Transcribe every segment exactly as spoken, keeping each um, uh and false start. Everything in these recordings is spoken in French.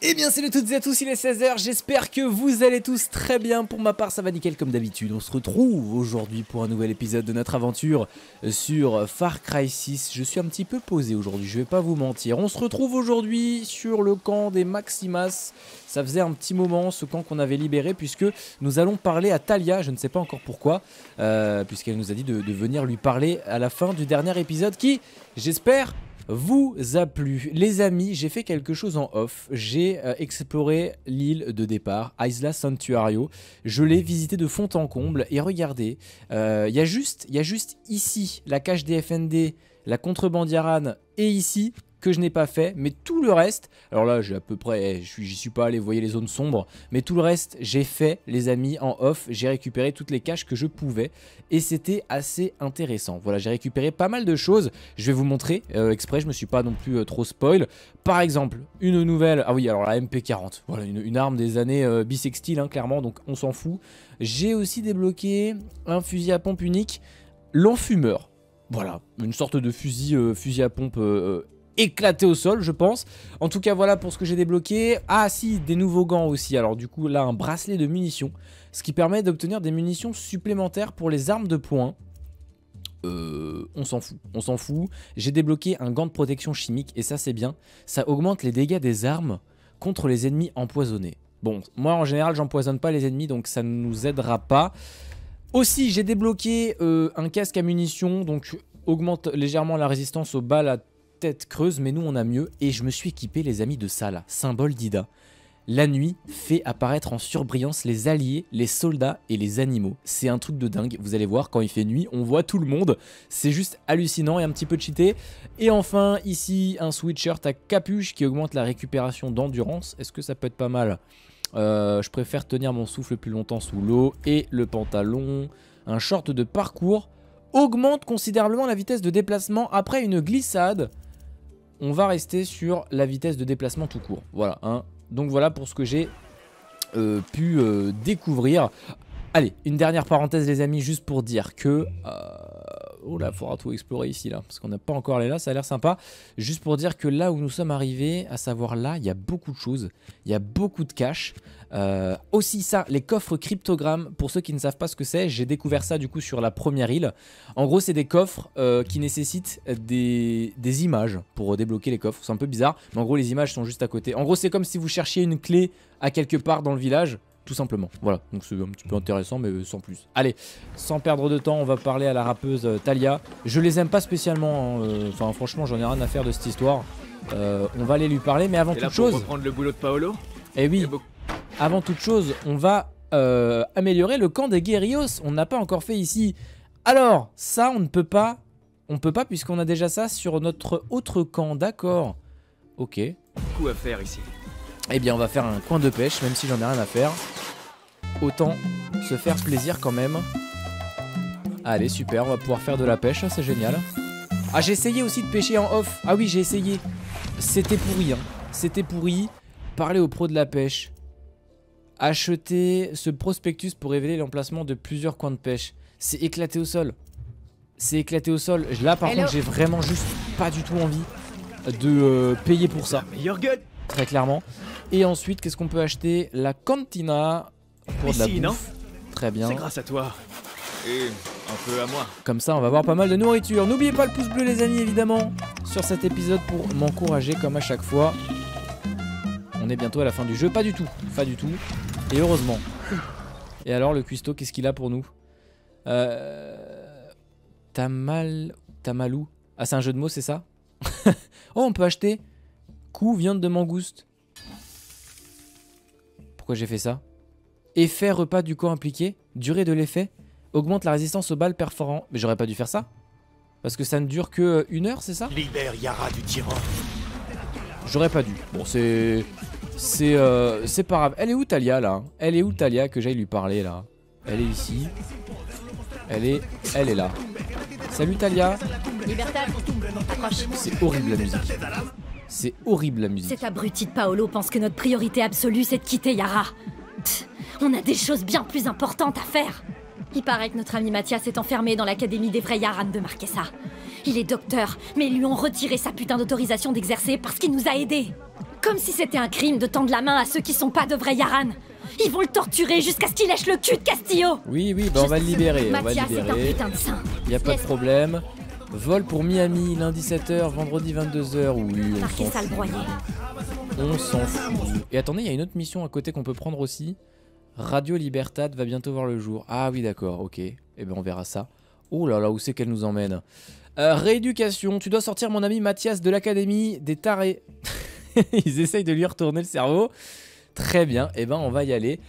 Eh bien salut toutes et à tous, il est seize heures, j'espère que vous allez tous très bien. Pour ma part ça va nickel comme d'habitude. On se retrouve aujourd'hui pour un nouvel épisode de notre aventure sur Far Cry six. Je suis un petit peu posé aujourd'hui, je vais pas vous mentir. On se retrouve aujourd'hui sur le camp des Maximas. Ça faisait un petit moment, ce camp qu'on avait libéré, puisque nous allons parler à Talia, je ne sais pas encore pourquoi, euh, puisqu'elle nous a dit de, de venir lui parler à la fin du dernier épisode qui, j'espère, vous a plu. Les amis, j'ai fait quelque chose en off, j'ai euh, exploré l'île de départ, Isla Santuario, je l'ai visité de fond en comble et regardez, il euh, y a juste, y a juste ici la cache des F N D, la contrebande Yaran et ici que je n'ai pas fait, mais tout le reste, alors là j'ai à peu près, je j'y suis pas allé, vous voyez les zones sombres, mais tout le reste j'ai fait les amis en off, j'ai récupéré toutes les caches que je pouvais et c'était assez intéressant. Voilà, j'ai récupéré pas mal de choses, je vais vous montrer euh, exprès, je me suis pas non plus euh, trop spoil. Par exemple, une nouvelle, ah oui alors la M P quarante, voilà une, une arme des années euh, bisextiles hein, clairement, donc on s'en fout. J'ai aussi débloqué un fusil à pompe unique, l'enfumeur, voilà, une sorte de fusil, euh, fusil à pompe euh, éclaté au sol je pense. En tout cas voilà pour ce que j'ai débloqué. Ah si, des nouveaux gants aussi. Alors du coup là un bracelet de munitions, ce qui permet d'obtenir des munitions supplémentaires pour les armes de poing. Euh, on s'en fout, on s'en fout. J'ai débloqué un gant de protection chimique et ça c'est bien. Ça augmente les dégâts des armes contre les ennemis empoisonnés. Bon, moi en général j'empoisonne pas les ennemis donc ça ne nous aidera pas. Aussi j'ai débloqué euh, un casque à munitions, donc augmente légèrement la résistance aux balles à tête creuse, mais nous on a mieux. Et je me suis équipé les amis de Sala, symbole d'Ida. La nuit fait apparaître en surbrillance les alliés, les soldats et les animaux. C'est un truc de dingue, vous allez voir, quand il fait nuit on voit tout le monde, c'est juste hallucinant et un petit peu cheaté. Et enfin ici un sweatshirt à capuche qui augmente la récupération d'endurance, est-ce que ça peut être pas mal? euh, Je préfère tenir mon souffle plus longtemps sous l'eau. Et le pantalon, un short de parcours, augmente considérablement la vitesse de déplacement après une glissade. On va rester sur la vitesse de déplacement tout court. Voilà, hein. Donc voilà pour ce que j'ai euh, pu euh, découvrir. Allez, une dernière parenthèse les amis, juste pour dire que... Euh... Oh là, il faudra tout explorer ici, là, parce qu'on n'a pas encore allé là, ça a l'air sympa. Juste pour dire que là où nous sommes arrivés, à savoir là, il y a beaucoup de choses. Il y a beaucoup de cash. Euh, aussi ça, les coffres cryptogrammes, pour ceux qui ne savent pas ce que c'est, j'ai découvert ça du coup sur la première île. En gros c'est des coffres euh, qui nécessitent des, des images pour débloquer les coffres, c'est un peu bizarre, mais en gros les images sont juste à côté. En gros c'est comme si vous cherchiez une clé à quelque part dans le village, tout simplement. Voilà, donc c'est un petit peu intéressant mais sans plus. Allez, sans perdre de temps, on va parler à la rappeuse euh, Talia. Je les aime pas spécialement, enfin hein, euh, franchement j'en ai rien à faire de cette histoire. Euh, on va aller lui parler, mais avant toute chose... Pour reprendre le boulot de Paolo. Eh oui. Avant toute chose, on va euh, améliorer le camp des guerrillos. On n'a pas encore fait ici. Alors, ça, on ne peut pas. On peut pas puisqu'on a déjà ça sur notre autre camp. D'accord. Ok. Beaucoup à faire ici. Eh bien, on va faire un coin de pêche, même si j'en ai rien à faire. Autant se faire plaisir quand même. Allez, super. On va pouvoir faire de la pêche. C'est génial. Ah, j'ai essayé aussi de pêcher en off. Ah oui, j'ai essayé. C'était pourri, hein. C'était pourri. Parler aux pros de la pêche. Acheter ce prospectus pour révéler l'emplacement de plusieurs coins de pêche. C'est éclaté au sol. C'est éclaté au sol. Là, par Hello. contre, j'ai vraiment juste pas du tout envie de euh, payer pour ça. Très clairement. Et ensuite, qu'est-ce qu'on peut acheter? La cantina pour de la bouffe. Très bien. C'est grâce à toi. Et un peu à moi. Comme ça, on va avoir pas mal de nourriture. N'oubliez pas le pouce bleu, les amis, évidemment, sur cet épisode pour m'encourager comme à chaque fois. On est bientôt à la fin du jeu. Pas du tout. Pas du tout. Et heureusement. Et alors le cuistot, qu'est-ce qu'il a pour nous? euh... Tamal... Tamalou. Ah c'est un jeu de mots, c'est ça? Oh, on peut acheter coup viande de mangouste. Pourquoi j'ai fait ça? Effet repas du corps impliqué. Durée de l'effet. Augmente la résistance aux balles perforant. Mais j'aurais pas dû faire ça, parce que ça ne dure que une heure, c'est ça? Libère Yara du tyran. J'aurais pas dû. Bon, c'est... C'est euh, c'est pas grave. Elle est où Talia là? Elle est où Talia? Que j'aille lui parler là. Elle est ici. Elle est... Elle est là. Salut Talia. C'est horrible la musique. C'est horrible la musique. Cet abruti de Paolo pense que notre priorité absolue c'est de quitter Yara. Pff, on a des choses bien plus importantes à faire. Il paraît que notre ami Mathias est enfermé dans l'académie des vrais Yaran de Marquesa. Il est docteur, mais ils lui ont retiré sa putain d'autorisation d'exercer parce qu'il nous a aidés. Comme si c'était un crime de tendre la main à ceux qui sont pas de vrais Yaran. Ils vont le torturer jusqu'à ce qu'il lèche le cul de Castillo. Oui, oui, bah on va le libérer, on va le libérer. Il n'y a pas de problème. Vol pour Miami, lundi sept heures, vendredi vingt-deux heures, oui, on s'en fout. Et attendez, il y a une autre mission à côté qu'on peut prendre aussi. Radio Libertad va bientôt voir le jour. Ah oui, d'accord, ok. Eh ben on verra ça. Oh là là, où c'est qu'elle nous emmène? euh, Rééducation, tu dois sortir mon ami Mathias de l'académie des tarés. Ils essayent de lui retourner le cerveau. Très bien, eh ben on va y aller.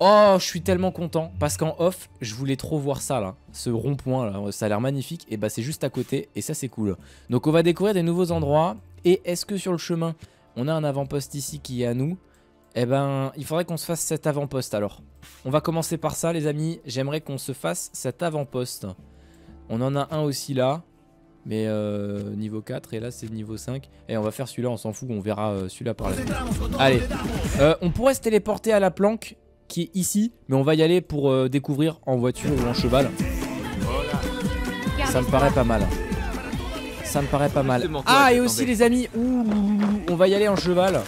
Oh, je suis tellement content parce qu'en off, je voulais trop voir ça là, ce rond-point là, ça a l'air magnifique. Et bah c'est juste à côté et ça c'est cool. Donc on va découvrir des nouveaux endroits. Et est-ce que sur le chemin, on a un avant-poste ici qui est à nous? Eh ben, il faudrait qu'on se fasse cet avant-poste alors. On va commencer par ça les amis, j'aimerais qu'on se fasse cet avant-poste. On en a un aussi là, mais euh, niveau quatre et là c'est niveau cinq. Et on va faire celui-là, on s'en fout, on verra celui-là par là. Allez, euh, on pourrait se téléporter à la planque qui est ici, mais on va y aller pour euh, découvrir en voiture ou en cheval. Ça me paraît pas mal. Ça me paraît pas mal. Ah, et aussi les amis, ouh, on va y aller en cheval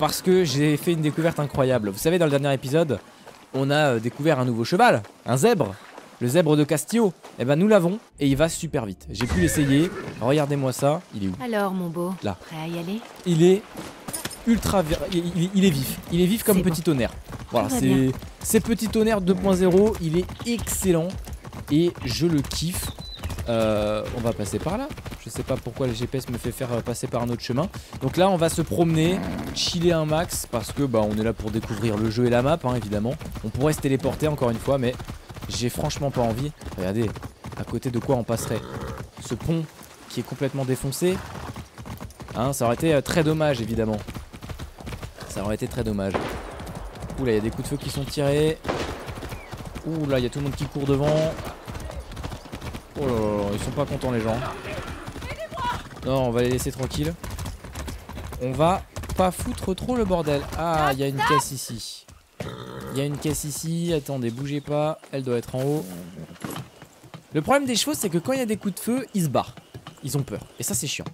parce que j'ai fait une découverte incroyable. Vous savez, dans le dernier épisode, on a euh, découvert un nouveau cheval, un zèbre, le zèbre de Castillo. Et ben nous l'avons et il va super vite. J'ai pu l'essayer. Regardez-moi ça. Il est où? Alors mon beau. Là. Prêt à y aller? Il est ultra, il, il est vif, il est vif comme petit tonnerre. Voilà, c'est petit tonnerre deux point zéro, il est excellent et je le kiffe. Euh, on va passer par là. Je sais pas pourquoi le G P S me fait faire passer par un autre chemin. Donc là, on va se promener, chiller un max parce que bah on est là pour découvrir le jeu et la map, hein, évidemment. On pourrait se téléporter encore une fois, mais j'ai franchement pas envie. Regardez, à côté de quoi on passerait? Ce pont qui est complètement défoncé, hein, ça aurait été très dommage évidemment. Ça aurait été très dommage. Ouh là, il y a des coups de feu qui sont tirés. Ouh là, il y a tout le monde qui court devant. Oh là là, ils sont pas contents les gens. Non, on va les laisser tranquilles. On va pas foutre trop le bordel. Ah, il y a une caisse ici. Il y a une caisse ici. Attendez, bougez pas. Elle doit être en haut. Le problème des chevaux, c'est que quand il y a des coups de feu, ils se barrent. Ils ont peur. Et ça, c'est chiant.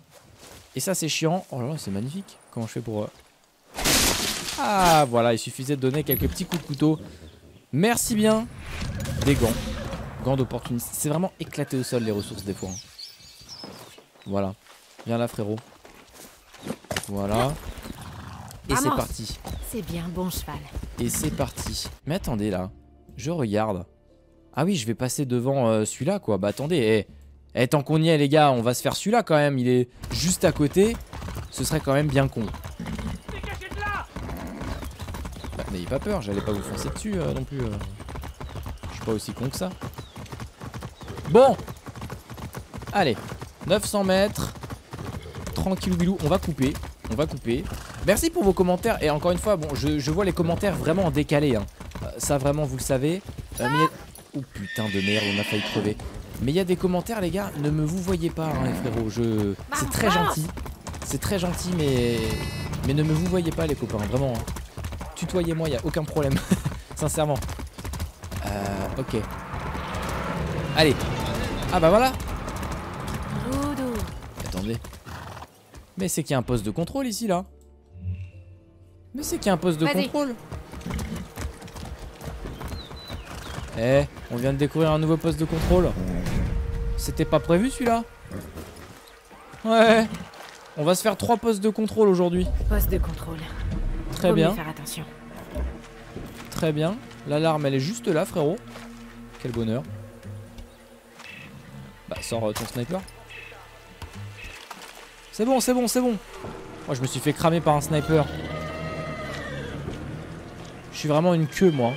Et ça, c'est chiant. Oh là là, c'est magnifique. Comment je fais pour... eux ? Ah voilà, il suffisait de donner quelques petits coups de couteau. Merci bien. Des gants. Gants d'opportunité. C'est vraiment éclaté au sol les ressources des fois. Voilà. Viens là frérot. Voilà. Et c'est parti. C'est bien, bon cheval. Et c'est parti. Mais attendez là. Je regarde. Ah oui, je vais passer devant euh, celui-là quoi. Bah attendez. Eh, eh, tant qu'on y est les gars, on va se faire celui-là quand même. Il est juste à côté. Ce serait quand même bien con. N'ayez pas peur, j'allais pas vous foncer dessus euh, non plus. Euh. Je suis pas aussi con que ça. Bon, allez, neuf cents mètres. Tranquille, bilou, on va couper. On va couper. Merci pour vos commentaires. Et encore une fois, bon, je, je vois les commentaires vraiment en décalé. Hein. Euh, ça, vraiment, vous le savez. Euh, mais a... Oh putain de merde, on a failli crever. Mais il y a des commentaires, les gars. Ne me vous voyez pas, hein, les frérots. Je... C'est très gentil. C'est très gentil, mais... mais ne me vous voyez pas, les copains. Vraiment. Hein. Tutoyez-moi, il n'y a aucun problème. Sincèrement. Euh, ok. Allez. Ah bah voilà. Doudou. Attendez. Mais c'est qu'il y a un poste de contrôle ici, là. Mais c'est qu'il y a un poste de contrôle. Eh, on vient de découvrir un nouveau poste de contrôle. C'était pas prévu, celui-là. Ouais. On va se faire trois postes de contrôle aujourd'hui. Poste de contrôle. Très bien. Faire attention. Très bien. L'alarme, elle est juste là, frérot. Quel bonheur. Bah, sors euh, ton sniper. C'est bon, c'est bon, c'est bon. Moi, je me suis fait cramer par un sniper. Je suis vraiment une queue, moi.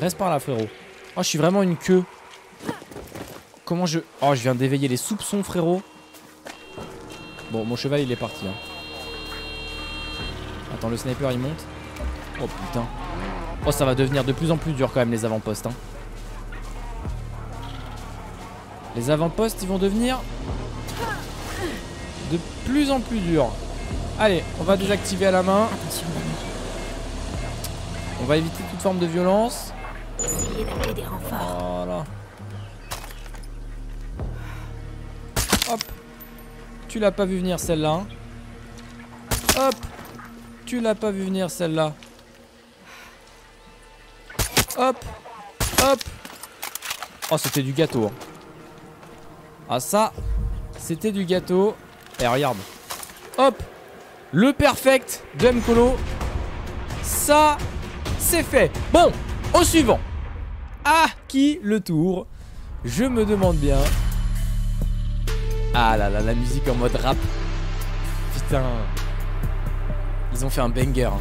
Reste par là, frérot. Oh, je suis vraiment une queue. Comment je... Oh, je viens d'éveiller les soupçons, frérot. Bon, mon cheval, il est parti, hein. Attends, le sniper il monte. Oh putain. Oh, ça va devenir de plus en plus dur quand même les avant-postes. Hein. Les avant-postes ils vont devenir de plus en plus durs. Allez, on va désactiver à la main. On va éviter toute forme de violence. Essayez d'appeler des renforts. Voilà. Hop. Tu l'as pas vu venir celle-là. Hein. Hop. Tu l'as pas vu venir celle-là. Hop. Hop. Oh, c'était du gâteau. Hein. Ah ça, c'était du gâteau. Et regarde. Hop. Le perfect de MColo. Ça, c'est fait. Bon, au suivant. À qui le tour? Je me demande bien. Ah là là, la musique en mode rap. Putain. Ils ont fait un banger. Hein.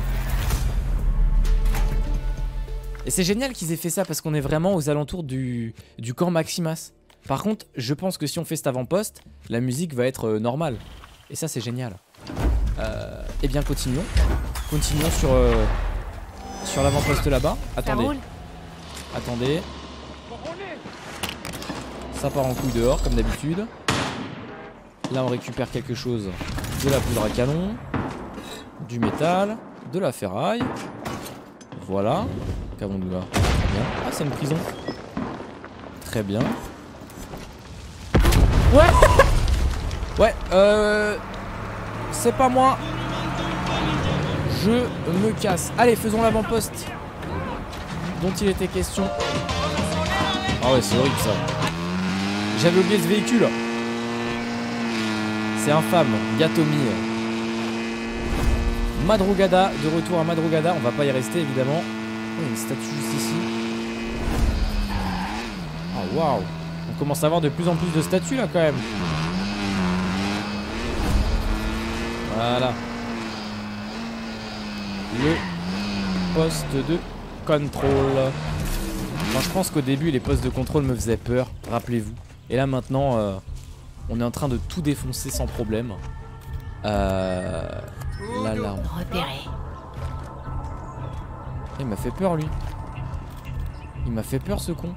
Et c'est génial qu'ils aient fait ça parce qu'on est vraiment aux alentours du, du camp Maximas. Par contre, je pense que si on fait cet avant-poste, la musique va être euh, normale. Et ça, c'est génial. Euh, eh bien, continuons. Continuons sur, euh, sur l'avant-poste là-bas. Attendez. Attendez. Ça part en couille dehors, comme d'habitude. Là, on récupère quelque chose. De la poudre à canon. Du métal. De la ferraille. Voilà. Qu'avons-nous là? Bien. Ah, c'est une prison. Très bien. Ouais. Ouais, euh... c'est pas moi. Je me casse. Allez, faisons l'avant-poste dont il était question. Ah ouais, c'est horrible ça. J'avais oublié ce véhicule. C'est infâme. Yatomi. Madrugada. De retour à Madrugada. On va pas y rester évidemment. Oh, il y a une statue juste ici. Oh waouh. On commence à avoir de plus en plus de statues là quand même. Voilà. Le poste de contrôle. Enfin, je pense qu'au début les postes de contrôle me faisaient peur, rappelez-vous. Et là maintenant euh, on est en train de tout défoncer sans problème. Euh... L'alarme. Il m'a fait peur lui. Il m'a fait peur ce con.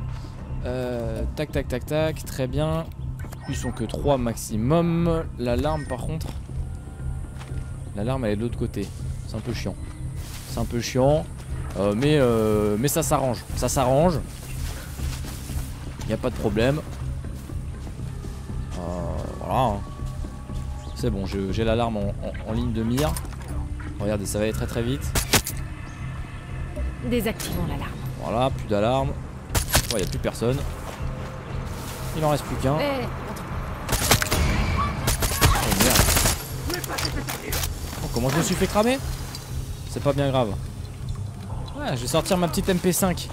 Euh, tac tac tac tac. Très bien. Ils sont que trois maximum. L'alarme par contre. L'alarme elle est de l'autre côté. C'est un peu chiant. C'est un peu chiant. Euh, mais, euh, mais ça s'arrange. Ça s'arrange. Il n'y a pas de problème. Euh, voilà. C'est bon, j'ai l'alarme en, en, en ligne de mire. Regardez, ça va aller très très vite. Désactivons l'alarme. Voilà, plus d'alarme. Il n'y a plus personne. Il en reste plus qu'un. Hey, oh merde. Oh, comment je me suis fait cramer? C'est pas bien grave. Ouais, je vais sortir ma petite M P cinq.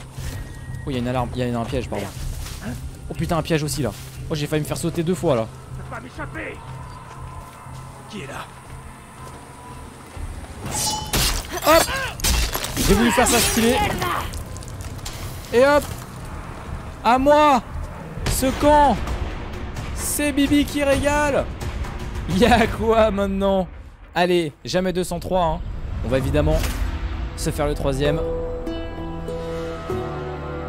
Oh, il y a une alarme, il y a une, un piège, pardon. Oh putain, un piège aussi là. Oh, j'ai failli me faire sauter deux fois là. Qui est là? Hop! J'ai voulu faire ça stylé. Et hop! À moi! Ce camp! C'est Bibi qui régale! Y'a quoi maintenant? Allez, jamais deux cent trois, hein. On va évidemment se faire le troisième.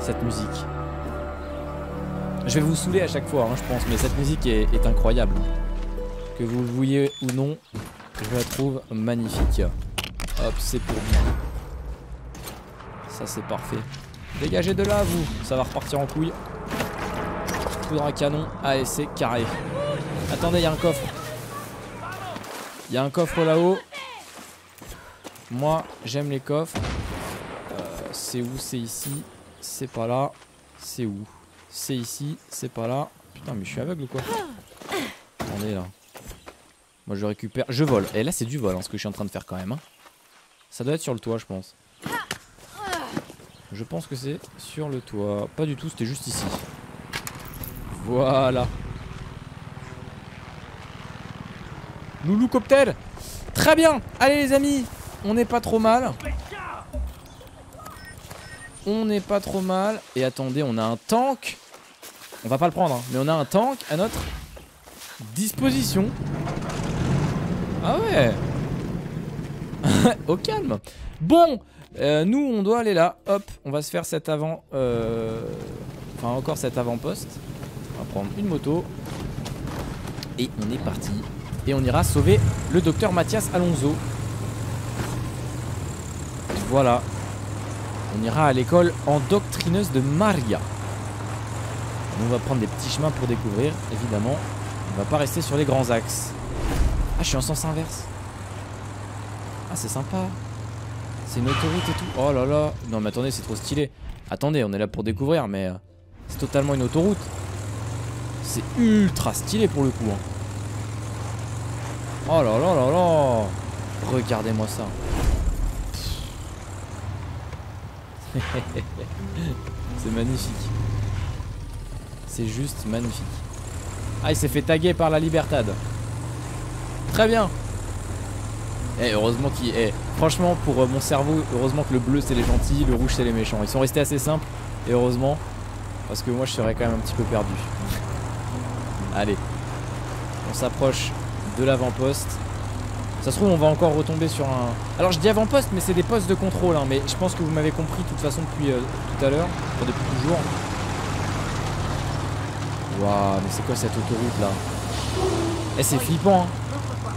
Cette musique. Je vais vous saouler à chaque fois, hein, je pense, mais cette musique est, est incroyable. Que vous le vouliez ou non, je la trouve magnifique. Hop, c'est pour vous. Ça, c'est parfait. Dégagez de là, vous. Ça va repartir en couille. Poudre à canon. Allez, c'est carré. Attendez, il y a un coffre. Il y a un coffre là-haut. Moi, j'aime les coffres. Euh, c'est où? C'est ici. C'est pas là. C'est où? C'est ici. C'est pas là. Putain, mais je suis aveugle ou quoi? Attendez, là. Moi, je récupère. Je vole. Et là, c'est du vol, hein, ce que je suis en train de faire quand même. Hein. Ça doit être sur le toit, je pense. Je pense que c'est sur le toit. Pas du tout, c'était juste ici. Voilà. Loulou cocktail. Très bien. Allez les amis, on n'est pas trop mal. On n'est pas trop mal. Et attendez, on a un tank. On va pas le prendre, hein, mais on a un tank à notre disposition. Ah ouais. Au calme. Bon. Euh, nous on doit aller là, hop, on va se faire cet avant, euh... enfin encore cet avant-poste. On va prendre une moto et on est parti. Et on ira sauver le docteur Mathias Alonso. Voilà. On ira à l'école endoctrineuse de Maria. On va prendre des petits chemins pour découvrir, évidemment. On va pas rester sur les grands axes. Ah, je suis en sens inverse. Ah, c'est sympa. C'est une autoroute et tout. Oh là là. Non, mais attendez, c'est trop stylé. Attendez, on est là pour découvrir, mais euh, c'est totalement une autoroute. C'est ultra stylé pour le coup. Hein. Oh là là là là. Regardez-moi ça. C'est magnifique. C'est juste magnifique. Ah, il s'est fait taguer par la Libertad. Très bien. Et heureusement qu'il est. Franchement, pour mon cerveau, heureusement que le bleu c'est les gentils, le rouge c'est les méchants. Ils sont restés assez simples. Et heureusement, parce que moi je serais quand même un petit peu perdu. Allez, on s'approche de l'avant-poste. Ça se trouve on va encore retomber sur un... Alors je dis avant-poste mais c'est des postes de contrôle hein, mais je pense que vous m'avez compris de toute façon depuis euh, tout à l'heure, enfin, depuis toujours. Waouh, mais c'est quoi cette autoroute là? Eh c'est flippant hein.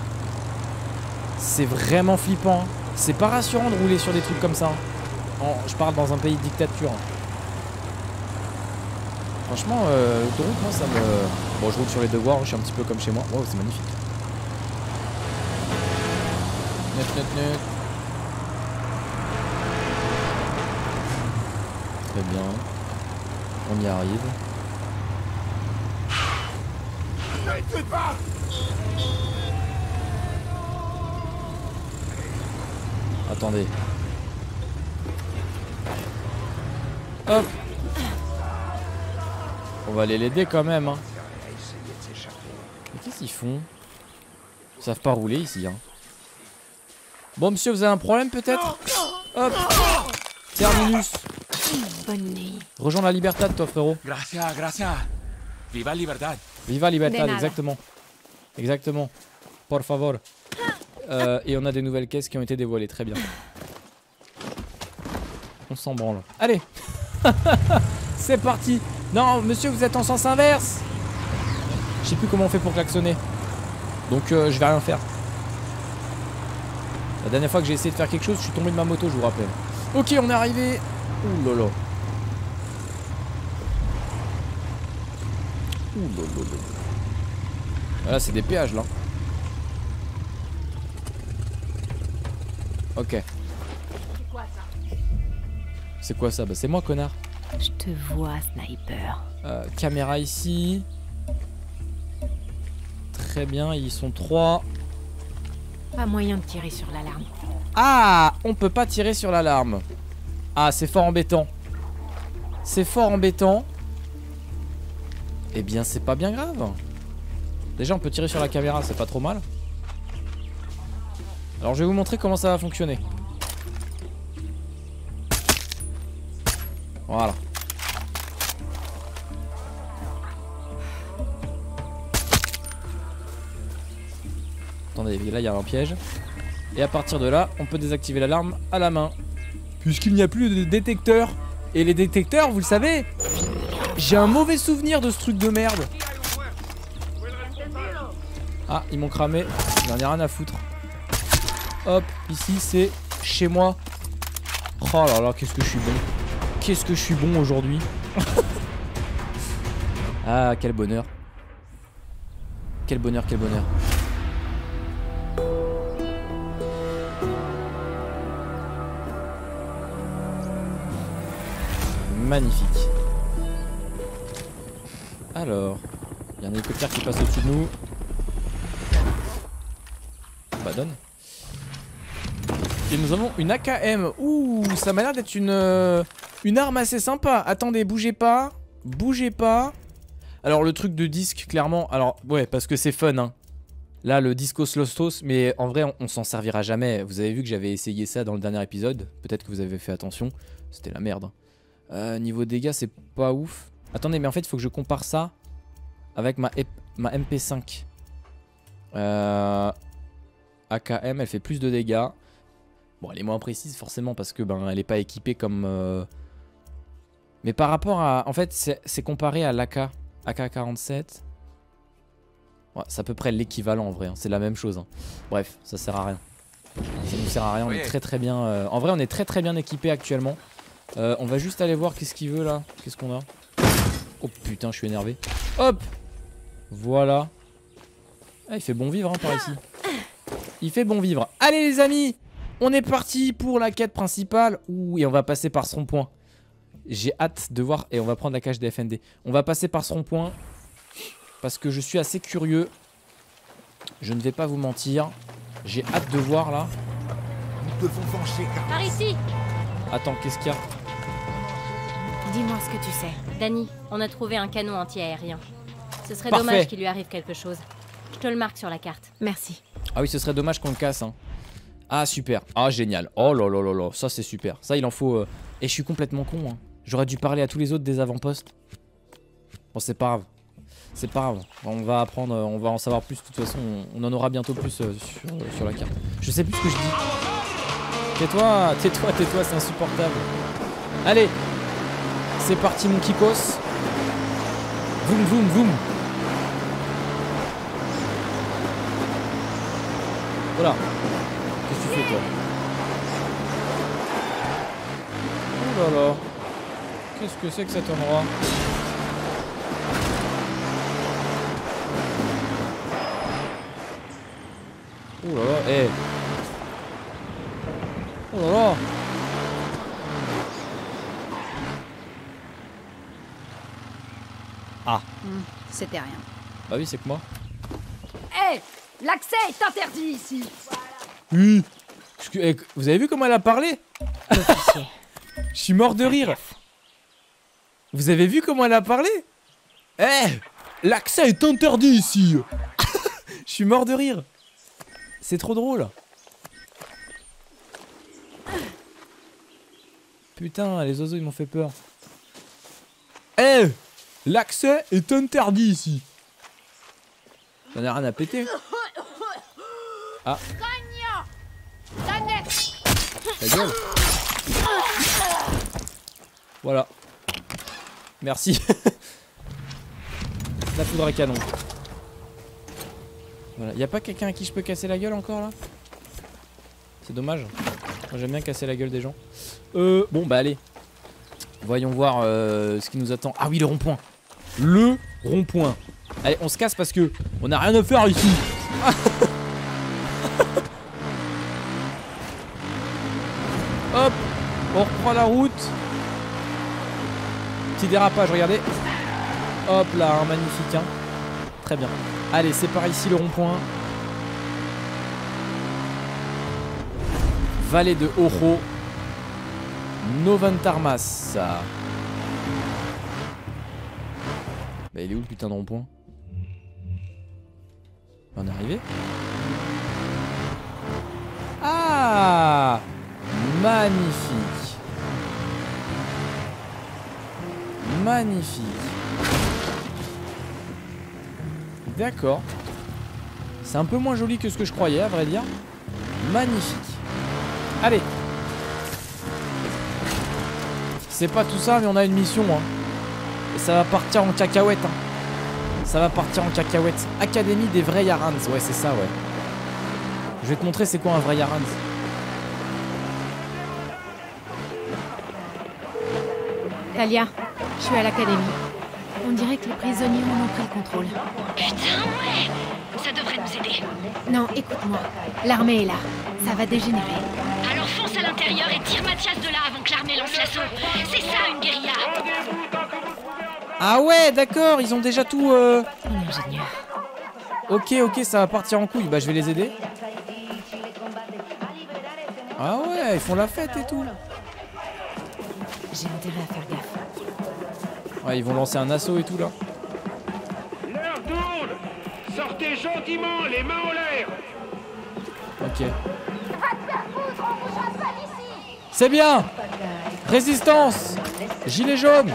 C'est vraiment flippant hein. C'est pas rassurant de rouler sur des trucs comme ça hein. En... Je parle dans un pays de dictature hein. Franchement euh, l'autoroute moi ça me... Bon je roule sur les devoirs, je suis un petit peu comme chez moi. Waouh, c'est magnifique. Très bien, on y arrive. Attendez. Hop. On va aller l'aider quand même. Hein. Mais qu'est-ce qu'ils font? Ils savent pas rouler ici. Hein. Bon monsieur, vous avez un problème peut-être? Hop. Terminus. Rejoins la Libertad toi frérot. Gracias, gracias. Viva Libertad. Viva Libertad, exactement. Exactement. Por favor. Euh, et on a des nouvelles caisses qui ont été dévoilées, très bien. On s'en branle. Allez. C'est parti. Non monsieur, vous êtes en sens inverse. Je sais plus comment on fait pour klaxonner. Donc euh, je vais rien faire. La dernière fois que j'ai essayé de faire quelque chose, je suis tombé de ma moto, je vous rappelle. Ok, on est arrivé. Ouh lolo. Ouh lolo. Voilà, c'est des péages là. Ok. C'est quoi ça? C'est quoi ça? Bah c'est moi, connard. Je te vois, sniper. Euh, caméra ici. Très bien, ils sont trois. Pas moyen de tirer sur l'alarme. Ah, on peut pas tirer sur l'alarme. Ah, c'est fort embêtant. C'est fort embêtant. Eh bien, c'est pas bien grave. Déjà, on peut tirer sur la caméra, c'est pas trop mal. Alors, je vais vous montrer comment ça va fonctionner. Voilà. Attendez, là il y a un piège. Et à partir de là, on peut désactiver l'alarme à la main. Puisqu'il n'y a plus de détecteur. Et les détecteurs, vous le savez, j'ai un mauvais souvenir de ce truc de merde. Ah, ils m'ont cramé. J'en ai rien à foutre. Hop, ici c'est chez moi. Oh là là, qu'est-ce que je suis bon. Qu'est-ce que je suis bon aujourd'hui. Ah, quel bonheur. Quel bonheur, quel bonheur. Magnifique. Alors, il y a un hélicoptère qui passe au-dessus de nous. Bah donne. Et nous avons une A K M. Ouh, ça m'a l'air d'être une une arme assez sympa. Attendez, bougez pas, bougez pas. Alors le truc de disque, clairement. Alors ouais, parce que c'est fun. Hein. Là, le disco slostos, mais en vrai, on, on s'en servira jamais. Vous avez vu que j'avais essayé ça dans le dernier épisode. Peut-être que vous avez fait attention. C'était la merde. Euh, niveau dégâts, c'est pas ouf. Attendez, mais en fait, il faut que je compare ça avec ma, ma M P cinq. Euh, A K M, elle fait plus de dégâts. Bon, elle est moins précise, forcément, parce que ben, elle est pas équipée comme... Euh... Mais par rapport à... En fait, c'est comparé à l'A K. A K quarante-sept. Ouais, c'est à peu près l'équivalent, en vrai. Hein. C'est la même chose. Hein. Bref, ça sert à rien. Ça nous sert à rien. On est très, très bien... Euh... En vrai, on est très, très bien équipé actuellement. Euh, on va juste aller voir qu'est-ce qu'il veut là. Qu'est-ce qu'on a? Oh putain, je suis énervé. Hop! Voilà. Ah, il fait bon vivre hein, par ici. Il fait bon vivre. Allez les amis, on est parti pour la quête principale. Ouh, et on va passer par ce rond-point. J'ai hâte de voir. Et on va prendre la cage des F N D. On va passer par ce rond-point parce que je suis assez curieux. Je ne vais pas vous mentir. J'ai hâte de voir là. Nous devons pencher. Par ici. Attends, qu'est-ce qu'il y a? Dis-moi ce que tu sais. Danny, on a trouvé un canon anti-aérien. Ce serait Parfait. dommage qu'il lui arrive quelque chose. Je te le marque sur la carte. Merci. Ah oui, ce serait dommage qu'on le casse. Hein. Ah super. Ah génial. Oh là là là là. Ça c'est super. Ça il en faut. Euh... Et je suis complètement con. Hein. J'aurais dû parler à tous les autres des avant-postes. Bon c'est pas grave. C'est pas grave. On va apprendre. On va en savoir plus. De toute façon, on, on en aura bientôt plus euh, sur, euh, sur la carte. Je sais plus ce que je dis. Tais-toi, tais-toi, tais-toi, c'est insupportable. Allez, c'est parti mon Kikos. Voum, voum, voum. Voilà. Qu'est-ce que tu fais toi? Oh là là. Qu'est-ce que c'est que cet endroit? Oh là là, eh hey. Oh là là. Ah mmh, c'était rien. Bah oui c'est que moi. Eh hey, l'accès est interdit ici. Oui. Vous avez vu comment elle a parlé? Je suis mort de rire. Vous avez vu comment elle a parlé? Eh hey, l'accès est interdit ici. Je suis mort de rire. C'est trop drôle. Putain, les oiseaux ils m'ont fait peur. Eh hey, l'accès est interdit ici. T'en as rien à péter. Ah. Ta gueule. Voilà. Merci. La poudre à canon. Voilà. Y'a pas quelqu'un à qui je peux casser la gueule encore là? C'est dommage. J'aime bien casser la gueule des gens. Euh, bon bah allez. Voyons voir euh, ce qui nous attend. Ah oui, le rond-point. Le rond-point. Allez, on se casse parce que on a rien à faire ici. Hop, on reprend la route. Petit dérapage, regardez. Hop là, un magnifique. Hein. Très bien. Allez, c'est par ici le rond-point. Vallée de Oro, Novantarmas. Bah il est où le putain de rond-point? On est arrivé? Ah, magnifique. Magnifique. D'accord. C'est un peu moins joli que ce que je croyais à vrai dire. Magnifique. Allez. C'est pas tout ça mais on a une mission hein. Et ça va partir en cacahuète hein. Ça va partir en cacahuète. Académie des vrais Yarans. Ouais c'est ça ouais. Je vais te montrer c'est quoi un vrai Yarans. Talia, je suis à l'académie. On dirait que les prisonniers en ont pris le contrôle. Putain ouais. Ça devrait nous aider. Non écoute-moi, l'armée est là. Ça va dégénérer. Alors fonce à l'intérieur et tire Mathias de là avant que l'armée lance l'assaut. C'est ça une guérilla. Ah ouais, d'accord, ils ont déjà tout... Euh... Ingénieur. Ok, ok, ça va partir en couille. Bah je vais les aider. Ah ouais, ils font la fête et tout. J'ai intérêt à faire gaffe. Ouais, ils vont lancer un assaut et tout là. L'heure tourne. Sortez gentiment, les mains en l'air. Ok. C'est bien. Résistance. Gilet jaune.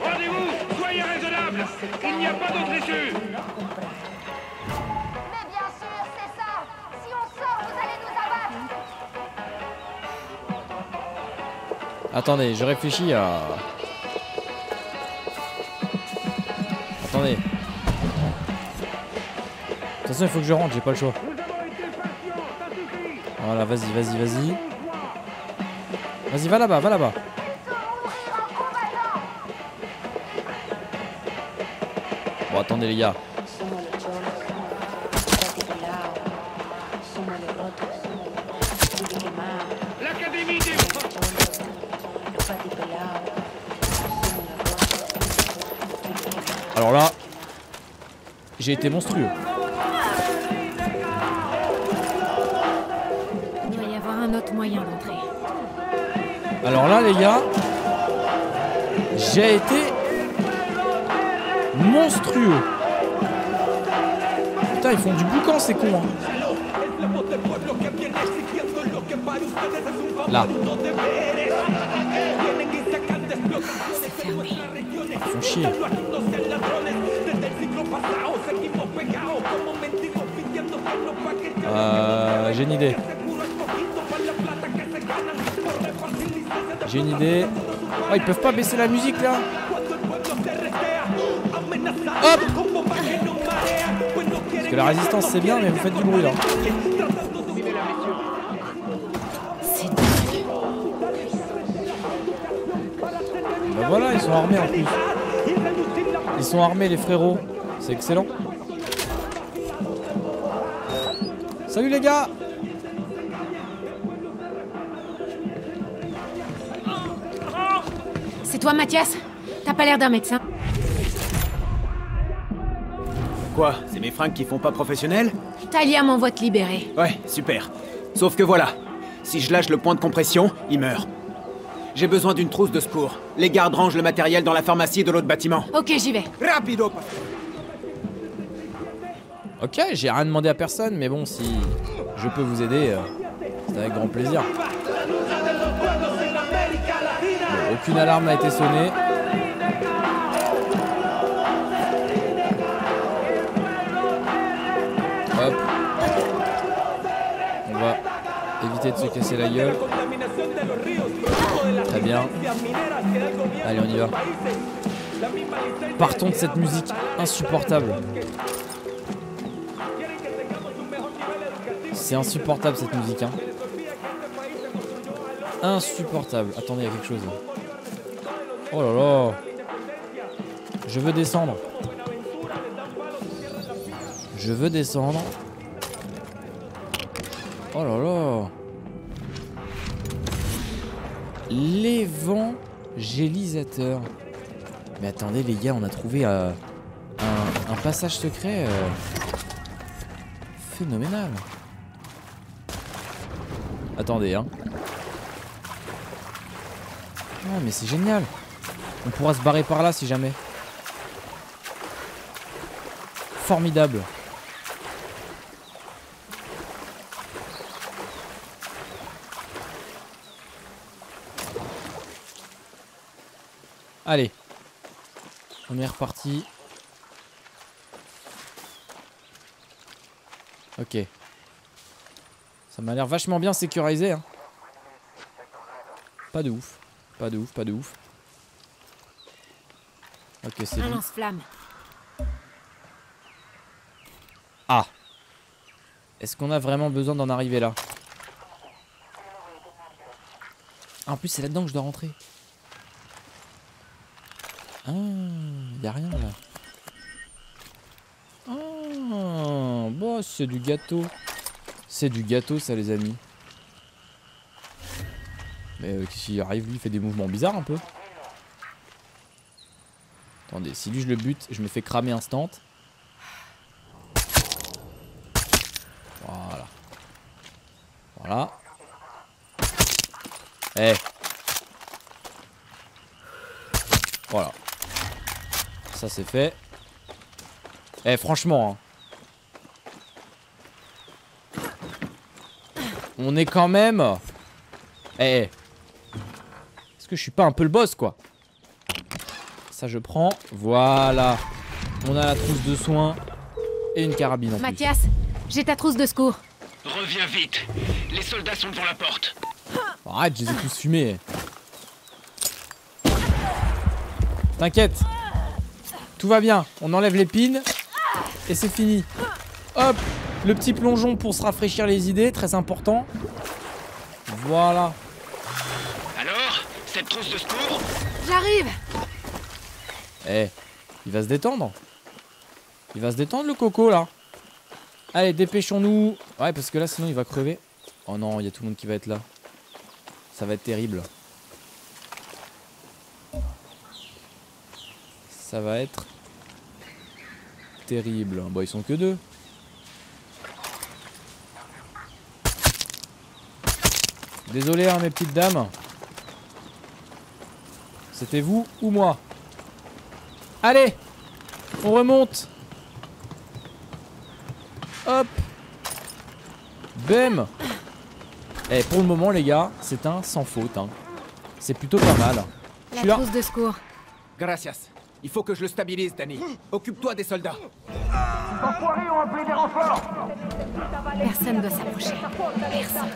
Rendez-vous, soyez raisonnable. Il n'y a pas d'autre issue. Mais bien sûr, c'est ça. Si on sort, vous allez nous abattre. Attendez, je réfléchis à... Attendez. De toute façon il faut que je rentre, j'ai pas le choix. Voilà, vas-y, vas-y, vas-y. Vas-y, va là-bas, va là-bas. Bon, attendez les gars. Alors là, j'ai été monstrueux. Il doit y avoir un autre moyen d'entrer. Alors là, les gars, j'ai été monstrueux. Putain, ils font du boucan, ces cons. Hein. Là. C'est fermé. Ils font chier. Euh, j'ai une idée. J'ai une idée. Oh, ils peuvent pas baisser la musique là. Hop. Parce que la résistance c'est bien, mais vous faites du bruit là. C'est dingue. Ben voilà, ils sont armés en plus. Ils sont armés les frérots. C'est excellent. Salut les gars. C'est toi Mathias? T'as pas l'air d'un médecin. Quoi? C'est mes fringues qui font pas professionnel? Talia m'envoie te libérer. Ouais, super. Sauf que voilà. Si je lâche le point de compression, il meurt. J'ai besoin d'une trousse de secours. Les gardes rangent le matériel dans la pharmacie de l'autre bâtiment. Ok, j'y vais. Rapido. Ok, j'ai rien demandé à personne, mais bon, si je peux vous aider, euh, c'est avec grand plaisir. Bon, aucune alarme n'a été sonnée. Hop. On va éviter de se casser la gueule. Très bien. Allez, on y va. Partons de cette musique insupportable. C'est insupportable cette musique, hein. Insupportable. Attendez, il y a quelque chose. Oh là là. Je veux descendre. Je veux descendre. Oh là là. L'évangélisateur. Mais attendez les gars, on a trouvé euh, un, un passage secret euh, phénoménal. Attendez, hein. Oh, mais c'est génial. On pourra se barrer par là si jamais. Formidable. Allez. On est reparti. Ok. Ça m'a l'air vachement bien sécurisé, hein. Pas de ouf, pas de ouf, pas de ouf. Ok, c'est un lance-flamme. Ah. Est-ce qu'on a vraiment besoin d'en arriver là? Ah, en plus, c'est là-dedans que je dois rentrer. Ah, y a rien là. Ah, bon, c'est du gâteau. C'est du gâteau ça les amis. Mais euh, qu'est-ce qu'il arrive? Lui il fait des mouvements bizarres un peu. Attendez, si lui je le bute, je me fais cramer instant. Voilà. Voilà. Eh. Voilà. Ça c'est fait. Eh franchement hein. On est quand même... Eh hey. Est-ce que je suis pas un peu le boss quoi? Ça je prends. Voilà. On a la trousse de soins et une carabine en Mathias, j'ai ta trousse de secours. Reviens vite. Les soldats sont devant la porte. Arrête, je les ai tous fumés. T'inquiète. Tout va bien. On enlève l'épine. Et c'est fini. Hop. Le petit plongeon pour se rafraîchir les idées, très important. Voilà. Alors, cette trousse de secours? J'arrive. Eh, hey, il va se détendre. Il va se détendre le coco là. Allez, dépêchons-nous. Ouais, parce que là sinon il va crever. Oh non, il y a tout le monde qui va être là. Ça va être terrible. Ça va être terrible. Bon, ils sont que deux. Désolé, hein, mes petites dames. C'était vous ou moi? Allez, on remonte. Hop. Bam. Eh, pour le moment, les gars, c'est un sans faute. Hein. C'est plutôt pas mal. Je suis là. La trousse de secours. Gracias. Il faut que je le stabilise, Danny. Occupe-toi des soldats. Les enfoirés ont appelé des renforts. Personne ne doit s'approcher. Personne.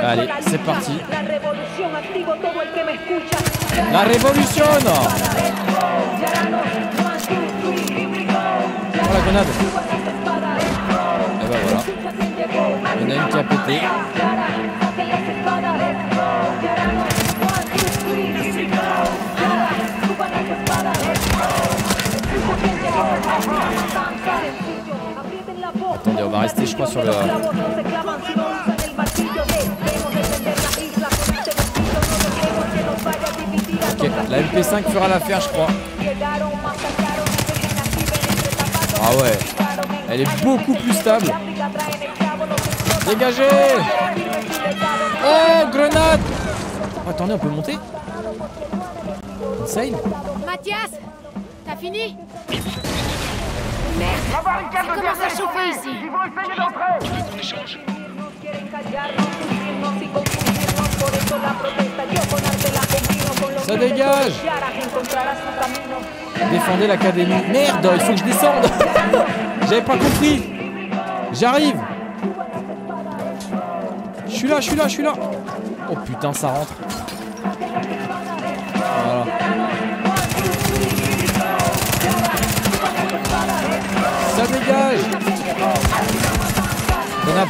Allez, c'est parti. La révolution. Oh la grenade. Et bah voilà. Il y en a une qui a pété. Attendez, on va rester je crois sur le... Ok, la M P cinq fera l'affaire je crois. Ah ouais, elle est beaucoup plus stable. Dégagez. Oh, grenade. Oh, attendez, on peut monter. Insane. Mathias, t'as fini? Merde, ça commence à chauffer ici. Ils vont essayer d'entrer. Ça dégage. Défendez l'académie. Merde, il faut que je descende. J'avais pas compris. J'arrive. Je suis là, je suis là, je suis là. Oh putain, ça rentre. Voilà. Ça dégage. Grenade.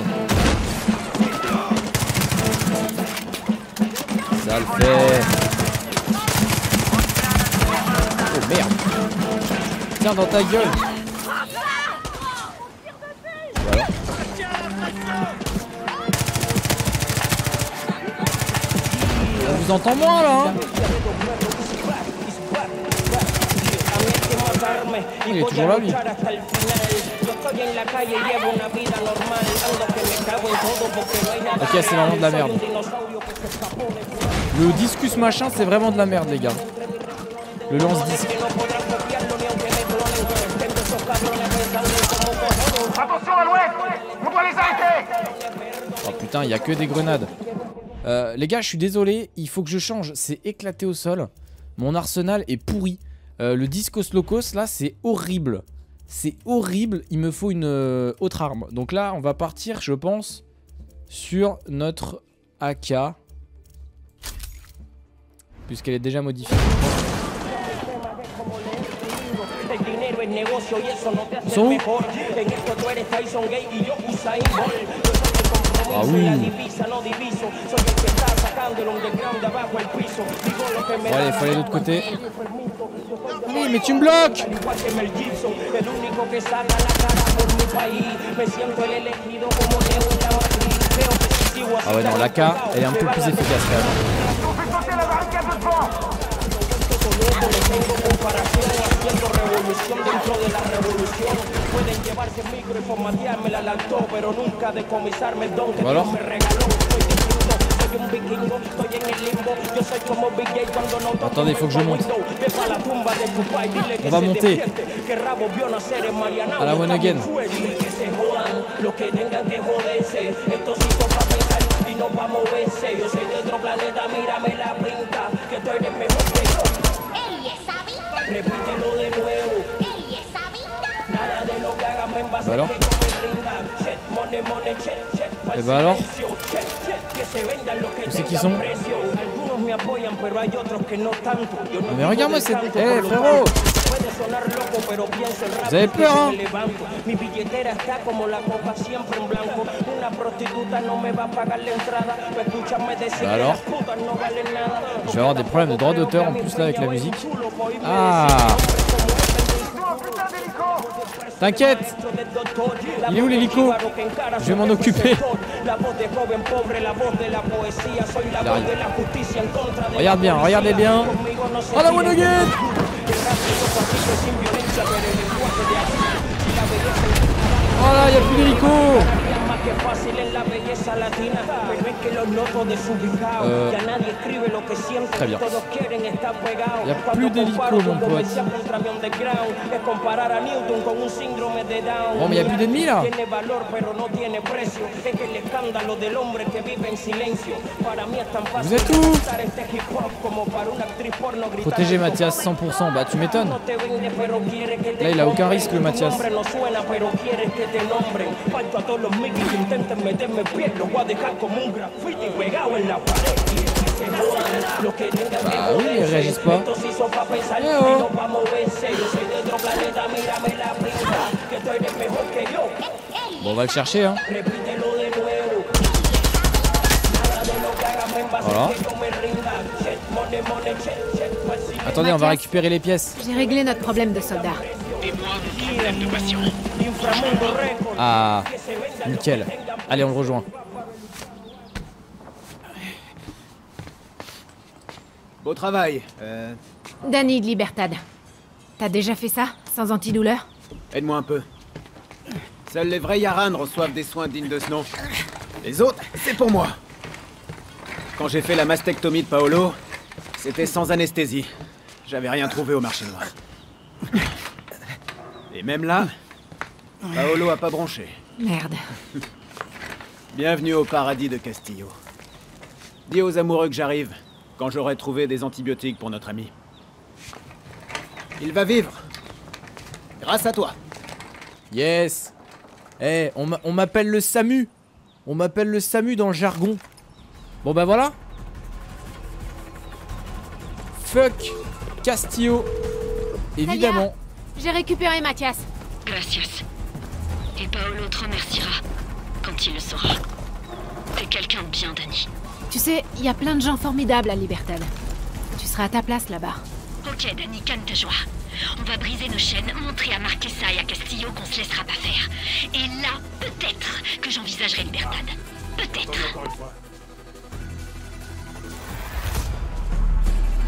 Ça le fait. Oh merde. Tiens dans ta gueule. Voilà. On vous entend moins là hein. Il est toujours là lui. Ok, c'est vraiment de la merde. Le discus machin, c'est vraiment de la merde les gars. Le lance-disque. Attention à l'ouest, on doit les arrêter. Oh putain, il y a que des grenades. Euh, les gars, je suis désolé, il faut que je change. C'est éclaté au sol. Mon arsenal est pourri. Euh, le Discos Locos, là, c'est horrible. C'est horrible. Il me faut une euh, autre arme. Donc là, on va partir, je pense, sur notre A K. Puisqu'elle est déjà modifiée. Ils sont où ? Ah oui. Bon, allez, il faut aller de l'autre côté. Oui, mais tu me bloques. Ah ouais, non, la K, elle est un peu plus efficace quand même. Ou alors ? Attendez, il faut que je monte. On va monter. À la one again. Bah alors. Et bah alors. Où c'est qu'ils sont ? apoyan, pero hay otros que no tanto. Yo no mais regarde-moi cette... Eh hey, frérot, vous avez peur, hein? Bah alors, je vais avoir des problèmes de droit d'auteur en plus là avec la musique. Ah, t'inquiète, il est où l'hélico? Je vais m'en occuper. Regarde bien, regardez bien. Oh la one again. Oh là, il n'y a plus d'hélico. Euh... Très bien. Il n'y a plus d'hélico, mon pote. Bon, mais il n'y a plus d'ennemis, là. Vous êtes où? Protéger Mathias cent pour cent. Bah, tu m'étonnes. Là, il a aucun risque, le Mathias. Ah oui, ils réagissent pas. Eh oh. Bon, on va le chercher, hein. Voilà. Attendez, on va récupérer les pièces. J'ai réglé notre problème de soldats. Ah, nickel. Allez, on le rejoint. Beau travail. Euh... Danny de Libertad. T'as déjà fait ça, sans antidouleur? Aide-moi un peu. Seuls les vrais Yaran reçoivent des soins dignes de ce nom. Les autres, c'est pour moi. Quand j'ai fait la mastectomie de Paolo, c'était sans anesthésie. J'avais rien trouvé au marché noir. Et même là, Paolo a pas bronché. Merde. Bienvenue au paradis de Castillo. Dis aux amoureux que j'arrive, quand j'aurai trouvé des antibiotiques pour notre ami. Il va vivre. Grâce à toi. Yes. Eh, hey, on m'appelle le SAMU. On m'appelle le SAMU dans le jargon. Bon bah voilà. Fuck Castillo. Évidemment. J'ai récupéré Mathias. Gracias. Et Paolo te remerciera quand il le saura. T'es quelqu'un de bien, Danny. Tu sais, il y a plein de gens formidables à Libertad. Tu seras à ta place là-bas. Ok, Danny, calme ta joie. On va briser nos chaînes, montrer à Marquesa et à Castillo qu'on se laissera pas faire. Et là, peut-être que j'envisagerai Libertad. Peut-être.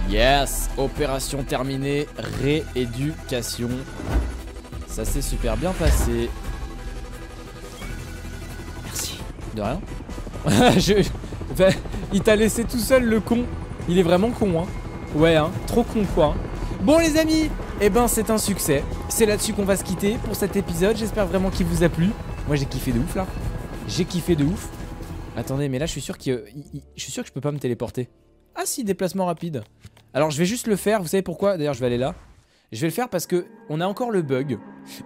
Yes, opération terminée, rééducation. Ça s'est super bien passé. Merci. De rien. Je... ben, il t'a laissé tout seul, le con. Il est vraiment con, hein. Ouais, hein, trop con, quoi. Bon, les amis, eh ben, c'est un succès. C'est là-dessus qu'on va se quitter pour cet épisode. J'espère vraiment qu'il vous a plu. Moi, j'ai kiffé de ouf, là. J'ai kiffé de ouf. Attendez, mais là, je suis sûr que, je suis sûr que je peux pas me téléporter. Ah si, déplacement rapide. Alors je vais juste le faire, vous savez pourquoi? D'ailleurs je vais aller là. Je vais le faire parce que on a encore le bug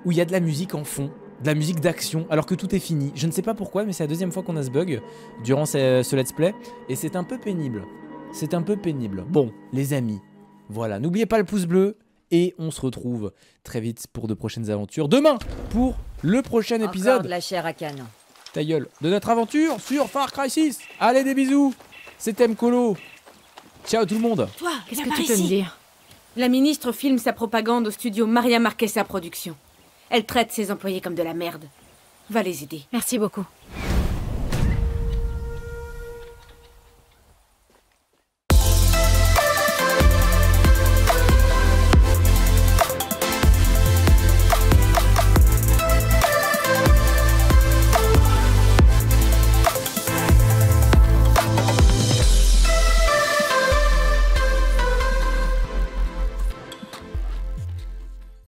où il y a de la musique en fond, de la musique d'action, alors que tout est fini. Je ne sais pas pourquoi, mais c'est la deuxième fois qu'on a ce bug durant ce, ce let's play. Et c'est un peu pénible. C'est un peu pénible. Bon, les amis, voilà. N'oubliez pas le pouce bleu. Et on se retrouve très vite pour de prochaines aventures. Demain, pour le prochain épisode. Encore de la chair à canon. Ta gueule. De notre aventure sur Far Cry six. Allez, des bisous. C'était MColo. Ciao tout le monde. Toi, qu'est-ce que tu peux me dire? La ministre filme sa propagande au studio Maria Marquesa Production. Elle traite ses employés comme de la merde. Va les aider. Merci beaucoup.